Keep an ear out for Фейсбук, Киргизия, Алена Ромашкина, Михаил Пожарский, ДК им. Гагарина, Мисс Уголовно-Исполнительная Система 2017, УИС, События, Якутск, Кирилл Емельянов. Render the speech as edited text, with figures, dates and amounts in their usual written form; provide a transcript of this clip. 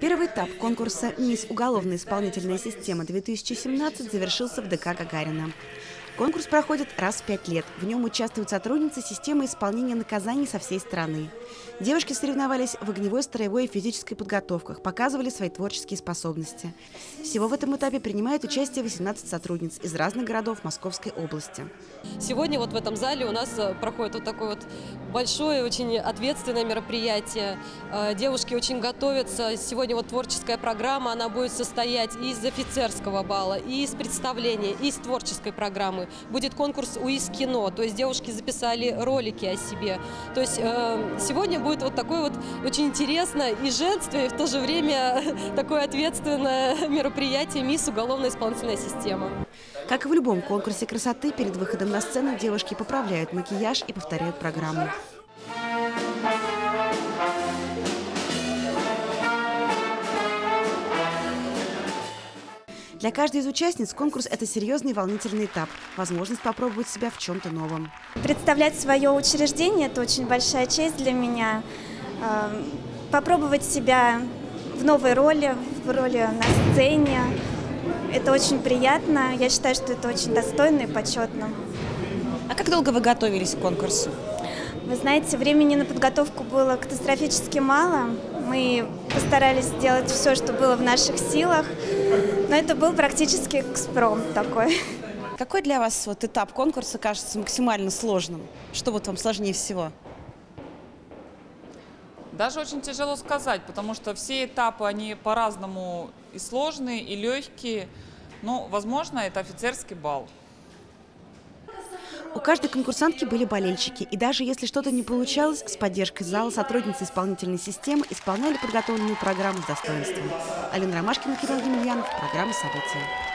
Первый этап конкурса «Мисс Уголовно-Исполнительная Система 2017» завершился в ДК Гагарина. Конкурс проходит раз в 5 лет. В нем участвуют сотрудницы системы исполнения наказаний со всей страны. Девушки соревновались в огневой, строевой и физической подготовках, показывали свои творческие способности. Всего в этом этапе принимают участие 18 сотрудниц из разных городов Московской области. Сегодня вот в этом зале у нас проходит вот такое вот большое, очень ответственное мероприятие. Девушки очень готовятся. Сегодня вот творческая программа, она будет состоять и из офицерского балла, и из представления, и из творческой программы. Будет конкурс «УИС кино», то есть девушки записали ролики о себе. То есть сегодня будет вот такое вот очень интересное и женственное, и в то же время такое ответственное мероприятие «Мисс Уголовно-Исполнительная Система». Как и в любом конкурсе красоты, перед выходом на сцену девушки поправляют макияж и повторяют программу. Для каждой из участниц конкурс – это серьезный и волнительный этап, возможность попробовать себя в чем-то новом. Представлять свое учреждение – это очень большая честь для меня. Попробовать себя в новой роли, в роли на сцене – это очень приятно. Я считаю, что это очень достойно и почетно. А как долго вы готовились к конкурсу? Вы знаете, времени на подготовку было катастрофически мало. Мы постарались сделать все, что было в наших силах, но это был практически экспромт такой. Какой для вас вот этап конкурса кажется максимально сложным? Что вот вам сложнее всего? Даже очень тяжело сказать, потому что все этапы, они по-разному и сложные, и легкие. Но, возможно, это офицерский балл. У каждой конкурсантки были болельщики, и даже если что-то не получалось, с поддержкой зала сотрудницы исполнительной системы исполняли подготовленную программу с достоинством. Алена Ромашкина, Кирилл Емельянов, программа «События».